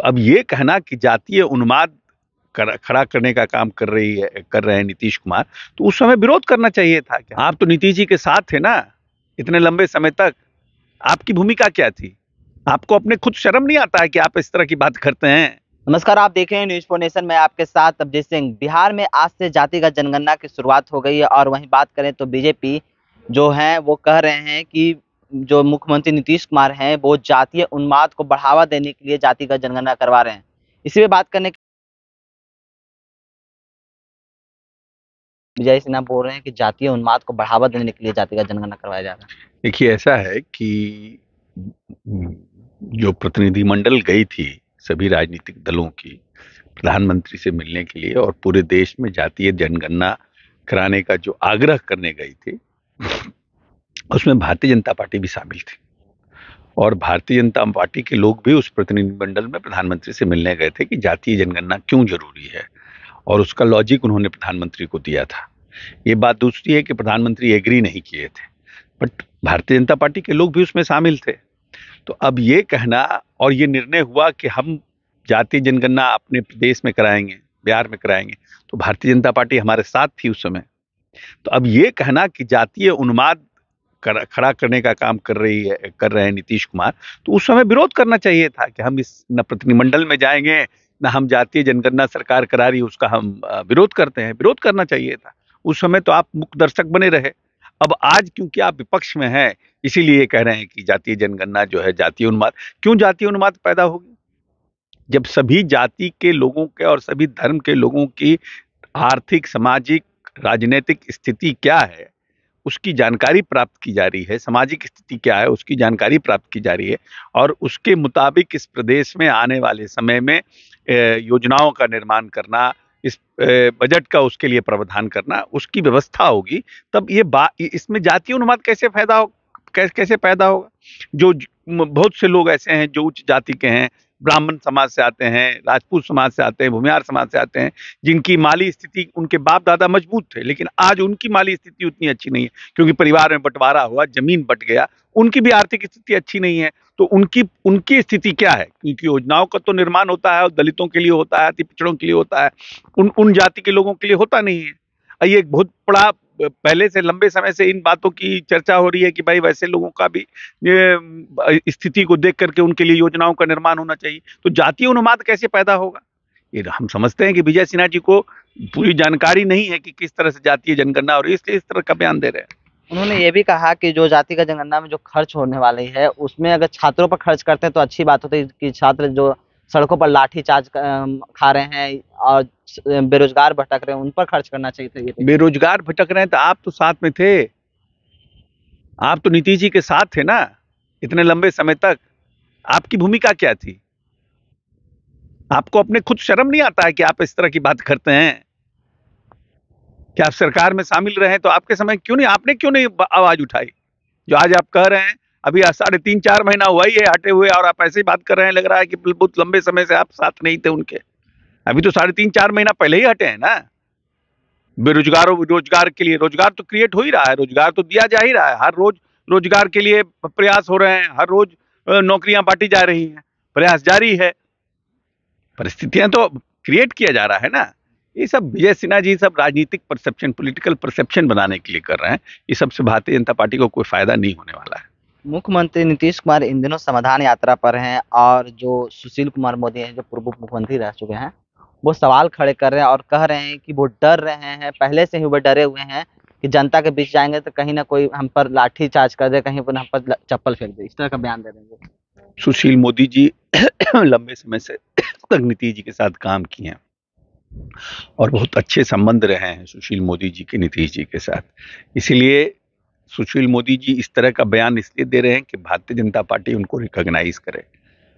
तो अब ये कहना कि जातीय उन्माद खड़ा करने का काम कर रहे हैं नीतीश कुमार, तो उस समय विरोध करना चाहिए था। क्या आप तो नीतीश जी के साथ थे ना इतने लंबे समय तक, आपकी भूमिका क्या थी? आपको अपने खुद शर्म नहीं आता है कि आप इस तरह की बात करते हैं? नमस्कार, आप देख रहे हैं न्यूज़4नेशन में आपके साथ अभिजीत सिंह। बिहार में आज से जातिगत जनगणना की शुरुआत हो गई है और वहीं बात करें तो बीजेपी जो है वो कह रहे हैं कि जो मुख्यमंत्री नीतीश कुमार हैं वो जातीय उन्माद को बढ़ावा देने के लिए जातिगत जनगणना करवा रहे हैं। इसी पे बात करने विजय सिन्हा बोल रहे हैं कि जातीय उन्माद को बढ़ावा देने के लिए जातिगत जनगणना करवाया जा रहा है। देखिए, ऐसा है कि जो प्रतिनिधिमंडल गई थी सभी राजनीतिक दलों की प्रधानमंत्री से मिलने के लिए और पूरे देश में जातीय जनगणना कराने का जो आग्रह करने गई थी, उसमें भारतीय जनता पार्टी भी शामिल थी और भारतीय जनता पार्टी के लोग भी उस प्रतिनिधिमंडल में प्रधानमंत्री से मिलने गए थे कि जातीय जनगणना क्यों जरूरी है, और उसका लॉजिक उन्होंने प्रधानमंत्री को दिया था। ये बात दूसरी है कि प्रधानमंत्री एग्री नहीं किए थे, बट भारतीय जनता पार्टी के लोग भी उसमें शामिल थे। तो अब ये कहना, और ये निर्णय हुआ कि हम जातीय जनगणना अपने प्रदेश में कराएंगे, बिहार में कराएंगे, तो भारतीय जनता पार्टी हमारे साथ थी उस समय। तो अब ये कहना कि जातीय उन्माद खड़ा करने का काम कर रहे हैं नीतीश कुमार, तो उस समय विरोध करना चाहिए था कि हम इस न प्रतिनिधिमंडल में जाएंगे न हम जातीय जनगणना सरकार करा रही उसका हम विरोध करते हैं। विरोध करना चाहिए था उस समय, तो आप मुख्य दर्शक बने रहे। अब आज क्योंकि आप विपक्ष में हैं इसीलिए कह रहे हैं कि जातीय जनगणना जो है जातीय उन्माद, क्यों जातीय उन्माद पैदा होगी जब सभी जाति के लोगों के और सभी धर्म के लोगों की आर्थिक, सामाजिक, राजनीतिक स्थिति क्या है उसकी जानकारी प्राप्त की जा रही है, सामाजिक स्थिति क्या है उसकी जानकारी प्राप्त की जा रही है, और उसके मुताबिक इस प्रदेश में आने वाले समय में योजनाओं का निर्माण करना, इस बजट का उसके लिए प्रावधान करना, उसकी व्यवस्था होगी। तब ये इसमें जातीय उन्माद कैसे पैदा होगा? जो बहुत से लोग ऐसे हैं जो उच्च जाति के हैं, ब्राह्मण समाज से आते हैं, राजपूत समाज से आते हैं, भूमिहार समाज से आते हैं, जिनकी माली स्थिति उनके बाप दादा मजबूत थे, लेकिन आज उनकी माली स्थिति उतनी अच्छी नहीं है क्योंकि परिवार में बंटवारा हुआ, जमीन बंट गया, उनकी भी आर्थिक स्थिति अच्छी नहीं है। तो उनकी स्थिति क्या है? क्योंकि योजनाओं का तो निर्माण होता है और दलितों के लिए होता है, अति पिछड़ों के लिए होता है, उन जाति के लोगों के लिए होता नहीं है। ये एक बहुत बड़ा पहले से लंबे समय से इन बातों की चर्चा हो रही है कि भाई वैसे लोगों का भी स्थिति को देख करके उनके लिए योजनाओं का निर्माण होना चाहिए। तो जातीय उन्माद कैसे पैदा होगा? ये हम समझते हैं कि विजय सिन्हा जी को पूरी जानकारी नहीं है कि किस तरह से जातीय जनगणना, और इसलिए इस तरह का बयान दे रहे हैं। उन्होंने ये भी कहा कि जो जातिगत जनगणना में जो खर्च होने वाली है उसमें अगर छात्रों पर खर्च करते हैं तो अच्छी बात होती है कि छात्र जो सड़कों पर लाठीचार्ज खा रहे हैं और बेरोजगार भटक रहे हैं उन पर खर्च करना चाहिए था। बेरोजगार भटक रहे हैं तो आप तो साथ में थे, आप तो नीतीश जी के साथ थे ना इतने लंबे समय तक, आपकी भूमिका क्या थी? आपको अपने खुद शर्म नहीं आता है कि आप इस तरह की बात करते हैं? क्या आप सरकार में शामिल रहे तो आपके समय क्यों नहीं, आपने क्यों नहीं आवाज उठाई जो आज आप कह रहे हैं? अभी 3.5-4 महीना हुआ ही है हटे हुए और आप ऐसे ही बात कर रहे हैं। लग रहा है कि बहुत लंबे समय से आप साथ नहीं थे उनके। अभी तो 3.5-4 महीना पहले ही हटे हैं ना। बेरोजगारों रोजगार के लिए, रोजगार तो क्रिएट हो ही रहा है, रोजगार तो दिया जा ही रहा है, हर रोज रोजगार के लिए प्रयास हो रहे हैं, हर रोज नौकरियां बांटी जा रही हैं, प्रयास जारी है, परिस्थितियां तो क्रिएट किया जा रहा है ना। ये सब विजय सिन्हा जी सब राजनीतिक परसेप्शन, पॉलिटिकल परसेप्शन बनाने के लिए कर रहे हैं। ये सबसे भारतीय जनता पार्टी को कोई फायदा नहीं होने वाला है। मुख्यमंत्री नीतीश कुमार इन दिनों समाधान यात्रा पर हैं और जो सुशील कुमार मोदी हैं जो पूर्व मुख्यमंत्री रह चुके हैं वो सवाल खड़े कर रहे हैं और कह रहे हैं कि वो डर रहे हैं, पहले से ही वो डरे हुए हैं कि जनता के बीच जाएंगे तो कहीं ना कोई हम पर लाठी चार्ज कर दे, कहीं पर हम पर चप्पल फेंक दे, इस तरह का बयान दे रहे हैं। सुशील मोदी जी लंबे समय से नीतीश जी के साथ काम किए हैं और बहुत अच्छे संबंध रहे हैं सुशील मोदी जी के नीतीश जी के साथ। इसीलिए सुशील मोदी जी इस तरह का बयान इसलिए दे रहे हैं कि भारतीय जनता पार्टी उनको रिकॉग्नाइज करे,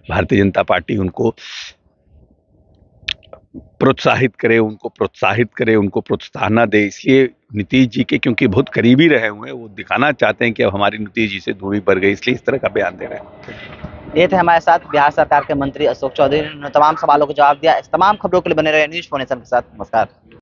भारतीय जनता पार्टी उनको प्रोत्साहित करे, उनको प्रोत्साहना दे। इसलिए नीतीश जी के क्योंकि बहुत करीबी रहे हुए हैं, वो दिखाना चाहते हैं कि अब हमारी नीतीश जी से दूरी बढ़ गई, इसलिए इस तरह का बयान दे रहे हैं। ये थे हमारे साथ बिहार सरकार के मंत्री अशोक चौधरी, ने तमाम सवालों का जवाब दिया। इस तमाम खबरों के लिए बने रहे न्यूज़4नेशन के साथ। नमस्कार।